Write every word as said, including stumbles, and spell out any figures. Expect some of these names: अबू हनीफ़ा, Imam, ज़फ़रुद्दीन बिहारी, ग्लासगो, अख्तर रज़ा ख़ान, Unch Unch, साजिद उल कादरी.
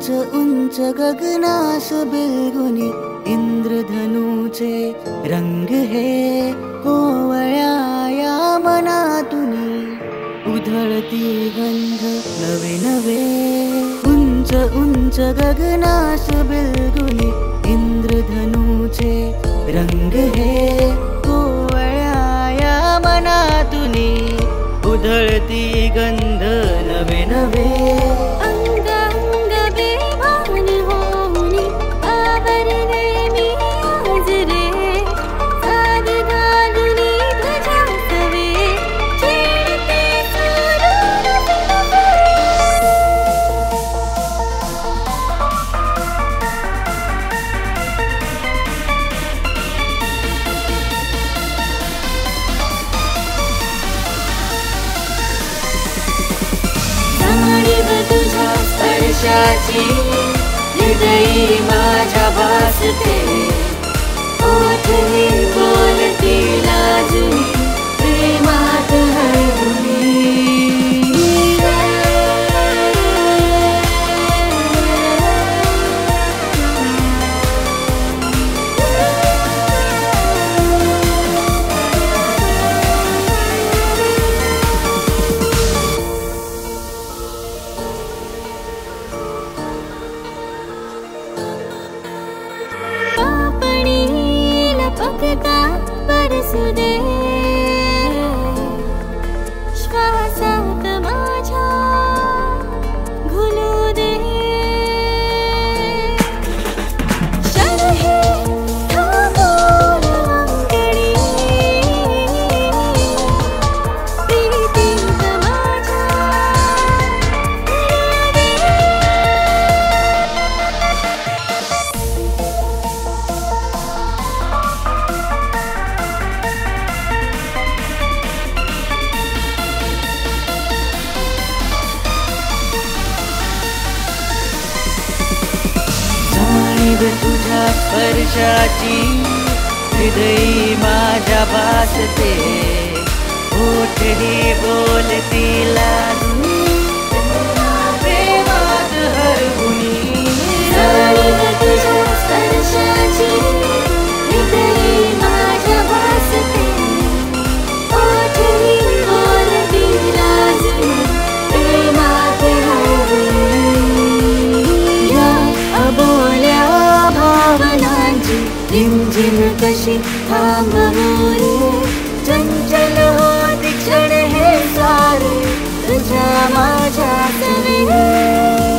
उंच उंच गगनास बिलगुनी इंद्रधनुचे रंग हे कोवळ्या मनातुनी उधळती गंध नवे नवे। उंच उंच गगनास बिलगुनी इंद्रधनुचे रंग हे कोवळ्या मनातुनी उधळती गंध नवे नवे। तुझाची हृदयी माझ्या भासते ओठही बोलती लाजून प्रेमात हरवली। पकता बरसू दे श्वासात माझ्या घुलू दे। क्षण हे थांबून अंगणी प्रीतीत माझ्या घुलू दे। तुझ्या स्पर्शाची हृदयी माझ्या भासते ओठही बोलती लाजून प्रेमात हरवूनी। तुझ्या स्पर्शाची हृदयी माझ्या भासते ओठही बोलती लाजून प्रेमात हरवूनी। या अबोल्या भावनांची रिमझिम कशी थांबवली चंचल होती क्षण हे सारे तुझ्या माझ्या सवे।